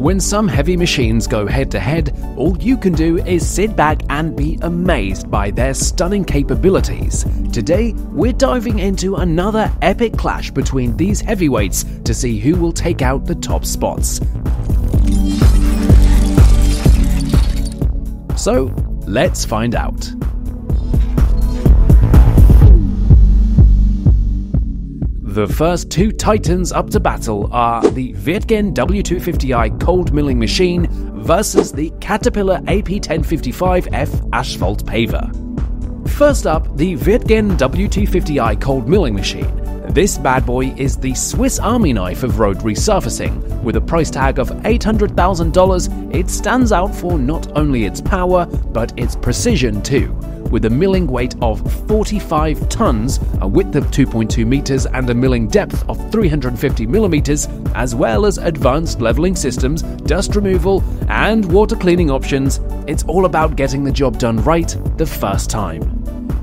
When some heavy machines go head-to-head, all you can do is sit back and be amazed by their stunning capabilities. Today, we're diving into another epic clash between these heavyweights to see who will take out the top spots. So, let's find out. The first two titans up to battle are the Wirtgen W250i cold milling machine versus the Caterpillar AP1055F asphalt paver. First up, the Wirtgen W250i cold milling machine. This bad boy is the Swiss Army knife of road resurfacing. With a price tag of $800,000, it stands out for not only its power, but its precision too. With a milling weight of 45 tons, a width of 2.2 meters and a milling depth of 350 millimeters, as well as advanced leveling systems, dust removal, and water cleaning options, it's all about getting the job done right the first time.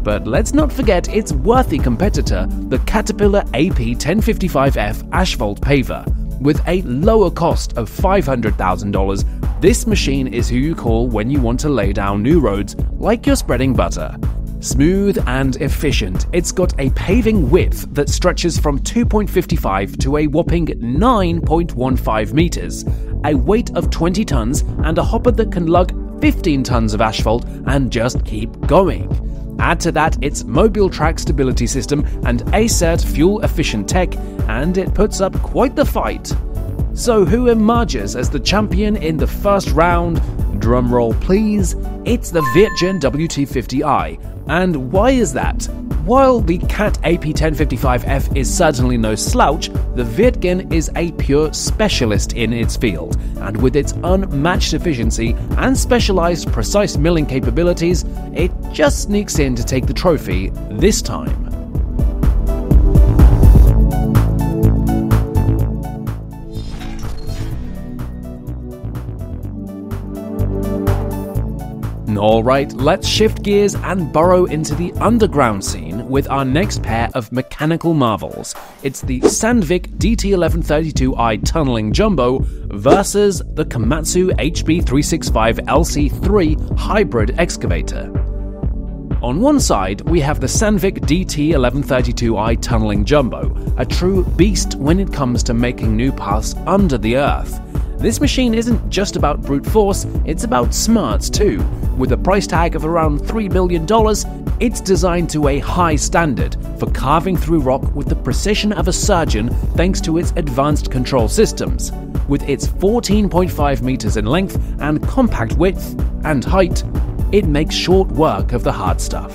But let's not forget its worthy competitor, the Caterpillar AP1055F asphalt paver. With a lower cost of $500,000, this machine is who you call when you want to lay down new roads like you're spreading butter. Smooth and efficient, it's got a paving width that stretches from 2.55 to a whopping 9.15 meters, a weight of 20 tons, and a hopper that can lug 15 tons of asphalt and just keep going. Add to that its mobile track stability system and ACERT fuel-efficient tech, and it puts up quite the fight. So who emerges as the champion in the first round? Drumroll please. It's the Wirtgen W250i. And why is that? While the Cat AP1055F is certainly no slouch, the Wirtgen is a pure specialist in its field, and with its unmatched efficiency and specialized precise milling capabilities, it just sneaks in to take the trophy this time. Alright, let's shift gears and burrow into the underground scene with our next pair of mechanical marvels. It's the Sandvik DT1132i tunneling jumbo versus the Komatsu HB365LC3 hybrid excavator. On one side, we have the Sandvik DT1132i tunneling jumbo, a true beast when it comes to making new paths under the earth. This machine isn't just about brute force, it's about smarts too. With a price tag of around $3 million, it's designed to a high standard for carving through rock with the precision of a surgeon thanks to its advanced control systems. With its 14.5 meters in length and compact width and height, it makes short work of the hard stuff.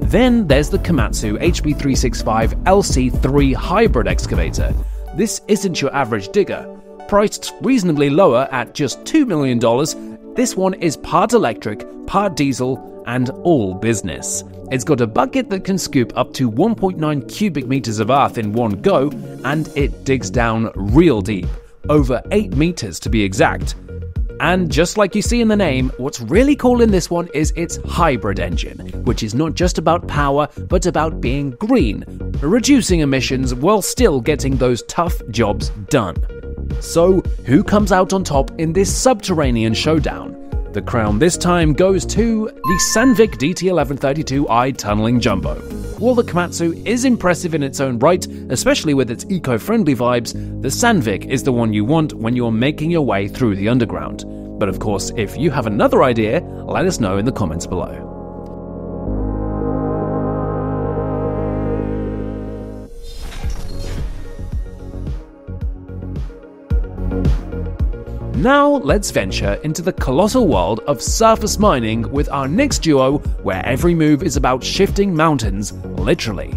Then there's the Komatsu HB365LC3 hybrid excavator. This isn't your average digger. Priced reasonably lower at just $2 million, this one is part electric, part diesel, and all business. It's got a bucket that can scoop up to 1.9 cubic meters of earth in one go, and it digs down real deep, over 8 meters to be exact. And just like you see in the name, what's really cool in this one is its hybrid engine, which is not just about power, but about being green, reducing emissions while still getting those tough jobs done. So, who comes out on top in this subterranean showdown? The crown this time goes to the Sandvik DT1132i tunneling jumbo. While the Komatsu is impressive in its own right, especially with its eco-friendly vibes, the Sandvik is the one you want when you're making your way through the underground. But of course, if you have another idea, let us know in the comments below. Now let's venture into the colossal world of surface mining with our next duo, where every move is about shifting mountains, literally.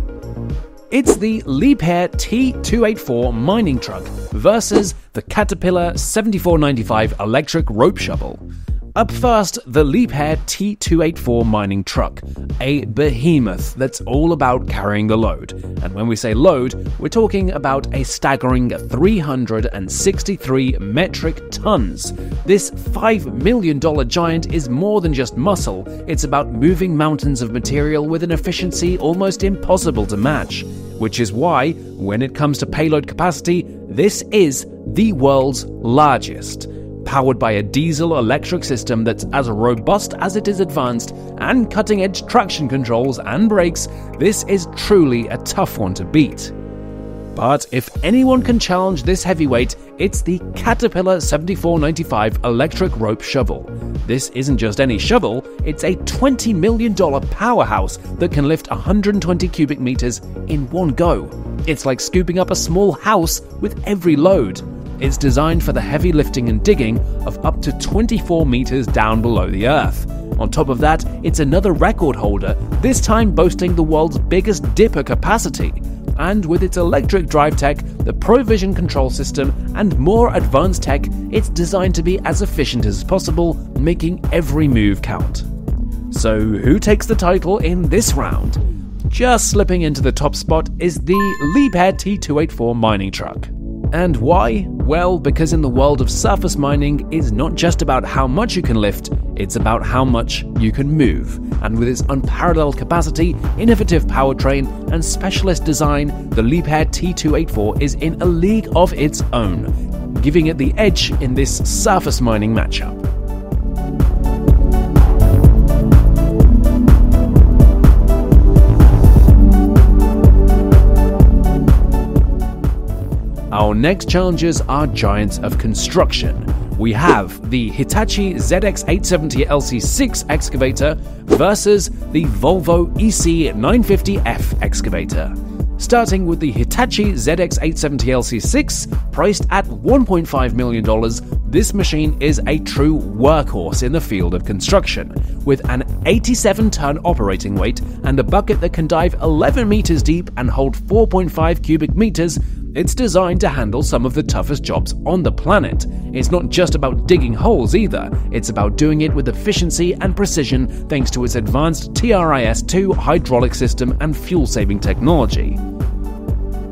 It's the Liebherr T284 mining truck versus the Caterpillar 7495 electric rope shovel. Up first, the Liebherr T284 mining truck, a behemoth that's all about carrying the load. And when we say load, we're talking about a staggering 363 metric tons. This $5 million giant is more than just muscle, it's about moving mountains of material with an efficiency almost impossible to match. Which is why, when it comes to payload capacity, this is the world's largest, powered by a diesel-electric system that's as robust as it is advanced, and cutting-edge traction controls and brakes. This is truly a tough one to beat. But if anyone can challenge this heavyweight, it's the Caterpillar 7495 electric rope shovel. This isn't just any shovel, it's a $20 million powerhouse that can lift 120 cubic meters in one go. It's like scooping up a small house with every load. It's designed for the heavy lifting and digging of up to 24 meters down below the earth. On top of that, it's another record holder, this time boasting the world's biggest dipper capacity. And with its electric drive tech, the ProVision control system, and more advanced tech, it's designed to be as efficient as possible, making every move count. So who takes the title in this round? Just slipping into the top spot is the Liebherr T284 mining truck. And why? Well, because in the world of surface mining, it's not just about how much you can lift, it's about how much you can move. And with its unparalleled capacity, innovative powertrain, and specialist design, the Liebherr T284 is in a league of its own, giving it the edge in this surface mining matchup. Our next challengers are giants of construction. We have the Hitachi ZX870LC6 excavator versus the Volvo EC950F excavator. Starting with the Hitachi ZX870LC6, priced at $1.5 million, this machine is a true workhorse in the field of construction. With an 87-ton operating weight and a bucket that can dive 11 meters deep and hold 4.5 cubic meters, it's designed to handle some of the toughest jobs on the planet. It's not just about digging holes either, it's about doing it with efficiency and precision thanks to its advanced TRIS-2 hydraulic system and fuel-saving technology.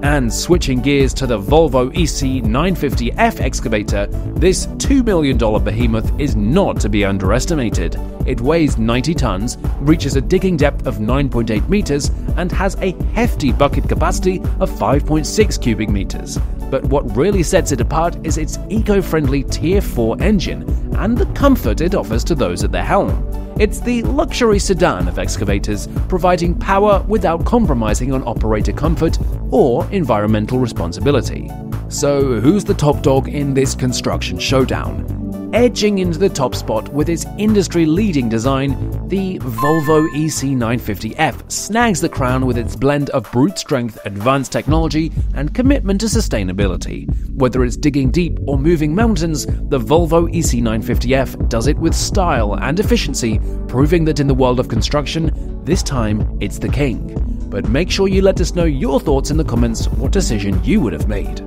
And switching gears to the Volvo EC950F excavator, this $2 million behemoth is not to be underestimated. It weighs 90 tons, reaches a digging depth of 9.8 meters, and has a hefty bucket capacity of 5.6 cubic meters. But what really sets it apart is its eco-friendly Tier 4 engine and the comfort it offers to those at the helm. It's the luxury sedan of excavators, providing power without compromising on operator comfort or environmental responsibility. So who's the top dog in this construction showdown? Edging into the top spot with its industry-leading design, the Volvo EC950F snags the crown with its blend of brute strength, advanced technology, and commitment to sustainability. Whether it's digging deep or moving mountains, the Volvo EC950F does it with style and efficiency, proving that in the world of construction, this time it's the king. But make sure you let us know your thoughts in the comments, what decision you would have made.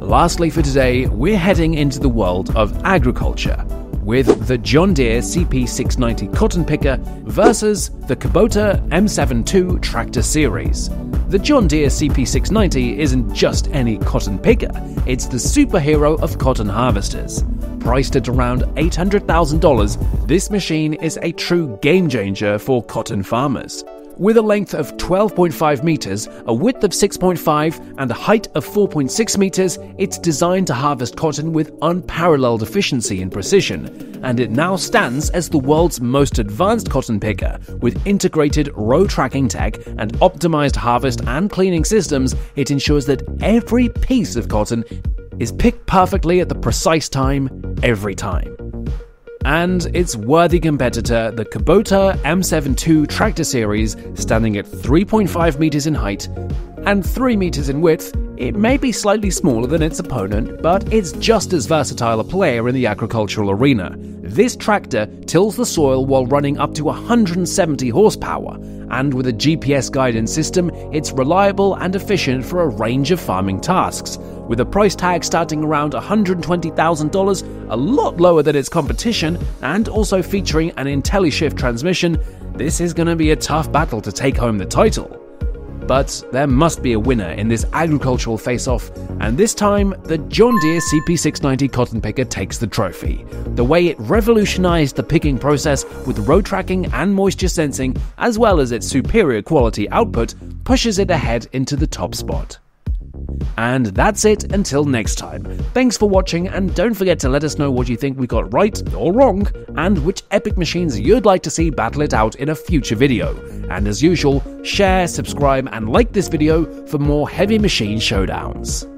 Lastly for today, we're heading into the world of agriculture with the John Deere CP690 cotton picker versus the Kubota M72 tractor series. The John Deere CP690 isn't just any cotton picker, it's the superhero of cotton harvesters. Priced at around $800,000, this machine is a true game changer for cotton farmers. With a length of 12.5 meters, a width of 6.5, and a height of 4.6 meters, it's designed to harvest cotton with unparalleled efficiency and precision. And it now stands as the world's most advanced cotton picker. With integrated row tracking tech and optimized harvest and cleaning systems, it ensures that every piece of cotton is picked perfectly at the precise time, every time. And its worthy competitor, the Kubota M72 tractor series, standing at 3.5 meters in height and 3 meters in width, it may be slightly smaller than its opponent, but it's just as versatile a player in the agricultural arena. This tractor tills the soil while running up to 170 horsepower, and with a GPS guidance system, it's reliable and efficient for a range of farming tasks. With a price tag starting around $120,000, a lot lower than its competition, and also featuring an IntelliShift transmission, this is going to be a tough battle to take home the title. But there must be a winner in this agricultural face-off, and this time, the John Deere CP690 cotton picker takes the trophy. The way it revolutionized the picking process with row tracking and moisture sensing, as well as its superior quality output, pushes it ahead into the top spot. And that's it until next time. Thanks for watching, and don't forget to let us know what you think we got right or wrong, and which epic machines you'd like to see battle it out in a future video. And as usual, share, subscribe, and like this video for more heavy machine showdowns.